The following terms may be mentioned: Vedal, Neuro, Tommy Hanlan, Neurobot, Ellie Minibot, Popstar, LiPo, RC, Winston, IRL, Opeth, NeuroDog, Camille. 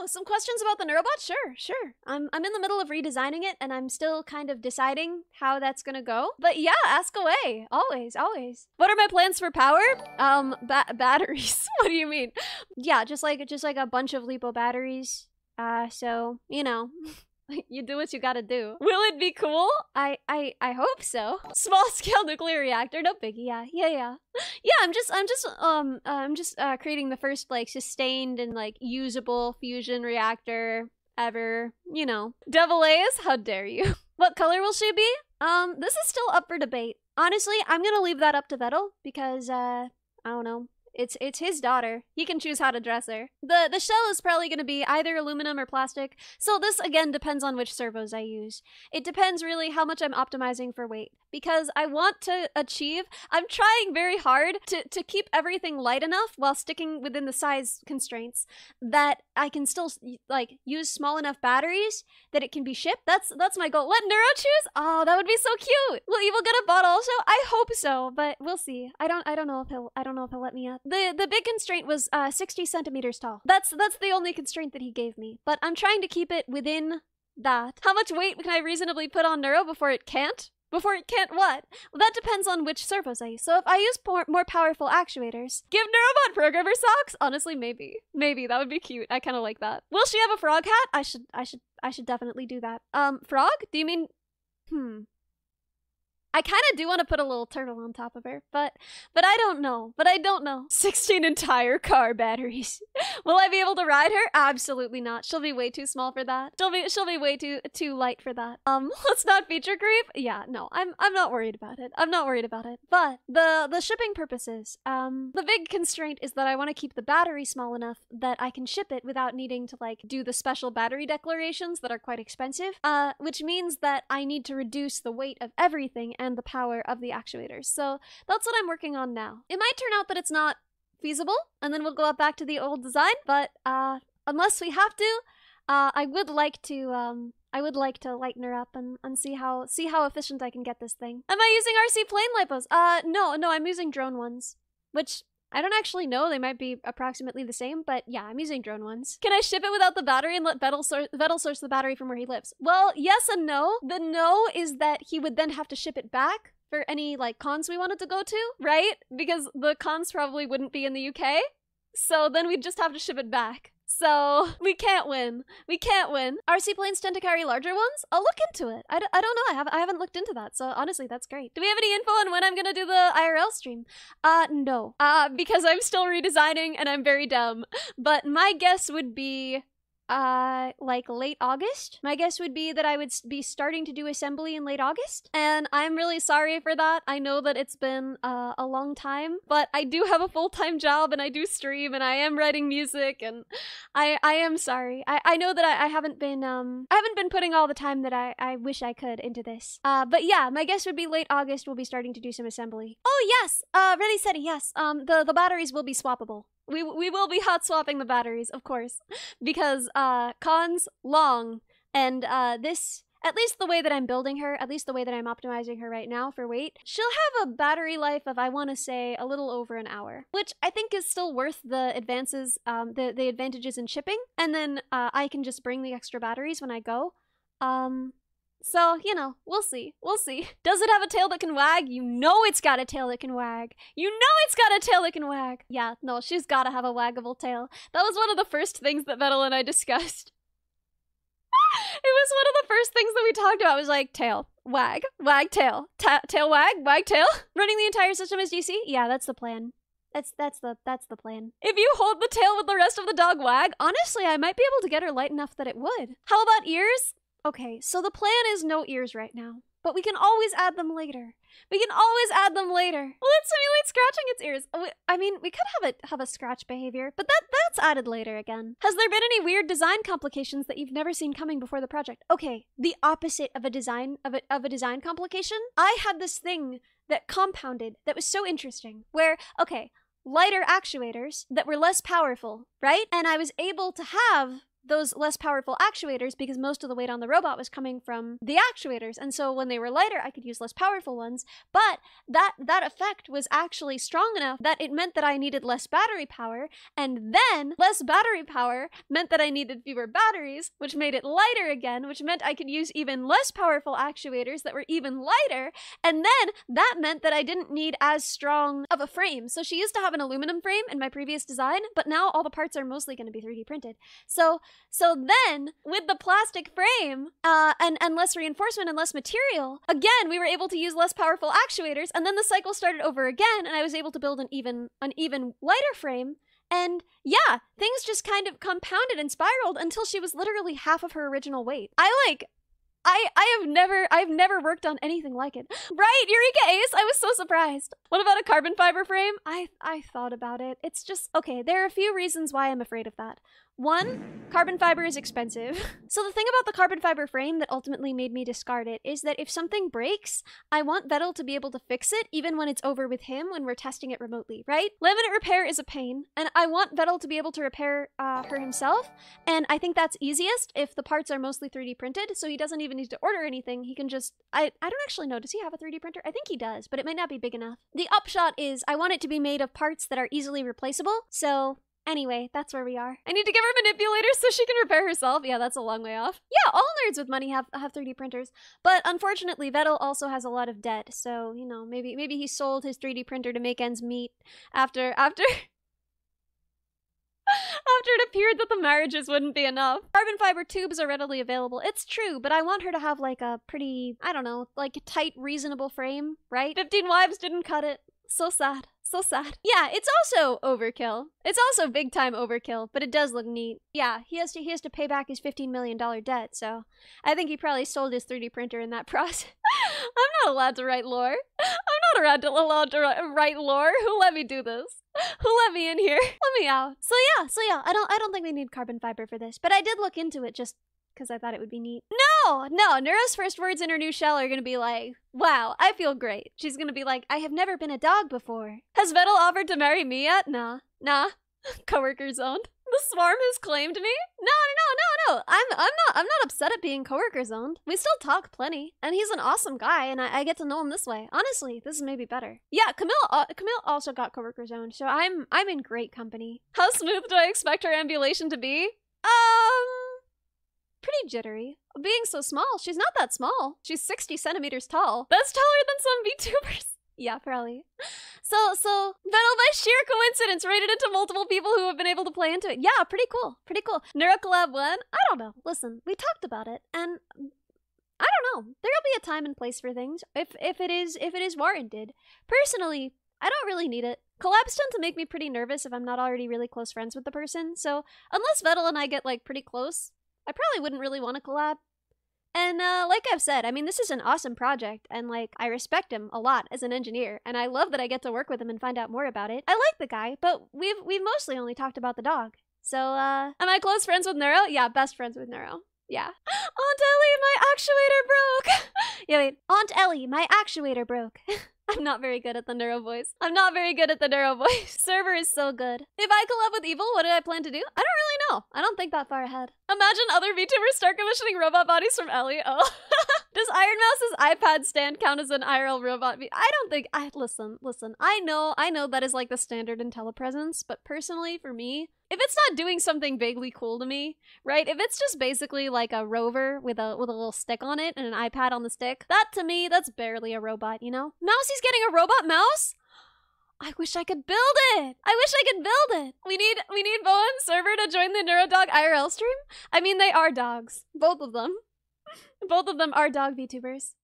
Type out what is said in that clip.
Oh, some questions about the Neurobot? Sure. I'm in the middle of redesigning it, and I'm still kind of deciding how that's gonna go. But yeah, ask away. Always. What are my plans for power? Batteries. What do you mean? Yeah, just like a bunch of LiPo batteries. So, you know. You do what you gotta do. Will it be cool? I hope so. Small scale nuclear reactor, no biggie. Yeah. Yeah, I'm just creating the first like sustained and like usable fusion reactor ever. You know, Devil A's, how dare you? What color will she be? This is still up for debate. Honestly, I'm gonna leave that up to Vedal because I don't know. It's his daughter. He can choose how to dress her. The shell is probably gonna be either aluminum or plastic. So this again depends on which servos I use. It depends really how much I'm optimizing for weight because I want to achieve, I'm trying very hard to keep everything light enough while sticking within the size constraints that I can still like use small enough batteries that it can be shipped. That's my goal. Let Neuro choose? Oh, that would be so cute. Will Evil get a bot also? I hope so, but we'll see. I don't know if he'll let me up. The big constraint was 60 centimeters tall. That's the only constraint that he gave me. But I'm trying to keep it within that. How much weight can I reasonably put on Neuro before it can't? Before it can't what? Well, that depends on which servos I use. So if I use more powerful actuators, give Neurobot programmer socks? Honestly, maybe. Maybe, that would be cute. I kind of like that. Will she have a frog hat? I should definitely do that. Frog? Do you mean, I kind of do want to put a little turtle on top of her, but I don't know. 16 entire car batteries. Will I be able to ride her? Absolutely not. She'll be way too small for that. She'll be way too light for that. Let's not feature creep. Yeah, no, I'm not worried about it. But the shipping purposes, the big constraint is that I want to keep the battery small enough that I can ship it without needing to like do the special battery declarations that are quite expensive. Which means that I need to reduce the weight of everything and the power of the actuators. So that's what I'm working on now. It might turn out that it's not feasible, and then we'll go back to the old design, but unless we have to, I would like to lighten her up and see how efficient I can get this thing. Am I using RC plane LiPos? No, I'm using drone ones, which I don't actually know. They might be approximately the same, but yeah, I'm using drone ones. Can I ship it without the battery and let Vedal source the battery from where he lives? Well, yes and no. The no is that he would then have to ship it back for any like cons we wanted to go to, right? Because the cons probably wouldn't be in the UK. So then we'd just have to ship it back. So we can't win. RC planes tend to carry larger ones? I'll look into it. I don't know. I haven't looked into that. So honestly, that's great. Do we have any info on when I'm going to do the IRL stream? No. Because I'm still redesigning and I'm very dumb. But my guess would be like late August. My guess would be that I would be starting to do assembly in late August, and I'm really sorry for that. I know that it's been a long time, but I do have a full-time job and I do stream and I am writing music, and I am sorry. I know that I haven't been putting all the time that I wish I could into this. But yeah, my guess would be late August we'll be starting to do some assembly. Oh yes, ready, steady, yes. The batteries will be swappable. We will be hot swapping the batteries, of course, because cons long, and this, at least the way that I'm building her, at least the way that I'm optimizing her right now for weight, she'll have a battery life of, I want to say, a little over an hour, which I think is still worth the advances, the advantages in shipping, and then I can just bring the extra batteries when I go. So, you know, we'll see. Does it have a tail that can wag? You know it's got a tail that can wag. Yeah, no, she's gotta have a waggable tail. That was one of the first things that Vedal and I discussed. It was one of the first things that we talked about. It was like, tail, wag, tail, tail, wag, tail. Running the entire system as DC? Yeah, that's the plan. That's the plan. If you hold the tail with the rest of the dog wag, honestly, I might be able to get her light enough that it would. How about ears? Okay, so the plan is no ears right now, but we can always add them later. Well, it simulates scratching its ears. I mean, we could have a scratch behavior, but that's added later again. Has there been any weird design complications that you've never seen coming before the project? Okay, the opposite of a design complication. I had this thing that compounded that was so interesting where, okay, lighter actuators that were less powerful, right? And I was able to have those less powerful actuators because most of the weight on the robot was coming from the actuators, and so when they were lighter I could use less powerful ones, but that effect was actually strong enough that it meant that I needed less battery power, and then less battery power meant that I needed fewer batteries, which made it lighter again, which meant I could use even less powerful actuators that were even lighter, and then that meant that I didn't need as strong of a frame. So she used to have an aluminum frame in my previous design, but now all the parts are mostly going to be 3D printed. So then, with the plastic frame and less reinforcement and less material, again, we were able to use less powerful actuators, and then the cycle started over again, and I was able to build an even lighter frame. And yeah, things just kind of compounded and spiraled until she was literally half of her original weight. I've never worked on anything like it. Right, Eureka Ace, I was so surprised. What about a carbon fiber frame? I thought about it. It's just, okay, there are a few reasons why I'm afraid of that. One, carbon fiber is expensive. So the thing about the carbon fiber frame that ultimately made me discard it is that if something breaks, I want Vedal to be able to fix it even when it's over with him when we're testing it remotely, right? Laminate repair is a pain, and I want Vedal to be able to repair her himself, and I think that's easiest if the parts are mostly 3D printed, so he doesn't even need to order anything. He can just, I don't actually know, does he have a 3D printer? I think he does, but it might not be big enough. The upshot is I want it to be made of parts that are easily replaceable, so anyway, that's where we are. I need to give her manipulators so she can repair herself. Yeah, that's a long way off. Yeah, all nerds with money have 3D printers. But unfortunately, Vedal also has a lot of debt. So, you know, maybe he sold his 3D printer to make ends meet after after it appeared that the marriages wouldn't be enough. Carbon fiber tubes are readily available. It's true, but I want her to have like a pretty, I don't know, like a tight, reasonable frame, right? 15 wives didn't cut it. So sad. So sad. Yeah, it's also overkill. It's also big time overkill, but it does look neat. Yeah, he has to pay back his $15 million debt, so I think he probably sold his 3D printer in that process. I'm not allowed to write lore. I'm not allowed to write lore. Who let me do this? Who let me in here? Let me out. So yeah, I don't think they need carbon fiber for this, but I did look into it just because I thought it would be neat. No, Neuro's first words in her new shell are gonna be like, wow, I feel great. She's gonna be like, I have never been a dog before. Has Vedal offered to marry me yet? Nah. Coworker zoned. The swarm has claimed me? No. I'm not upset at being coworker zoned. We still talk plenty, and he's an awesome guy, and I get to know him this way. Honestly, this is maybe better. Yeah, Camille also got coworker zoned, so I'm in great company. How smooth do I expect her ambulation to be? Pretty jittery. Being so small, she's not that small. She's 60 centimeters tall. That's taller than some VTubers. Yeah, probably. So Vedal by sheer coincidence rated into multiple people who have been able to play into it. Yeah, pretty cool. Neuro collab one? I don't know. Listen, we talked about it, and I don't know. There'll be a time and place for things if it is warranted. Personally, I don't really need it. Collabs tend to make me pretty nervous if I'm not already really close friends with the person. So unless Vedal and I get like pretty close, I probably wouldn't really want to collab. And like I've said, I mean, this is an awesome project, and like, I respect him a lot as an engineer, and I love that I get to work with him and find out more about it. I like the guy, but we've mostly only talked about the dog. So, am I close friends with Neuro? Yeah, best friends with Neuro. Yeah. Aunt Ellie, my actuator broke! Yeah, wait. Aunt Ellie, my actuator broke. I'm not very good at the Neuro voice. Server is so good. If I collab with Evil, what do I plan to do? I don't really know. I don't think that far ahead. Imagine other VTubers start commissioning robot bodies from Ellie. Oh. Does Iron Mouse's iPad stand count as an IRL robot? I don't think, listen. I know that is like the standard in telepresence, but personally for me, if it's not doing something vaguely cool to me, right? If it's just basically like a rover with a little stick on it and an iPad on the stick, that to me, that's barely a robot, you know? Mousie's getting a robot mouse? I wish I could build it! We need Bowen's server to join the NeuroDog IRL stream? I mean, they are dogs. Both of them. Both of them are dog VTubers.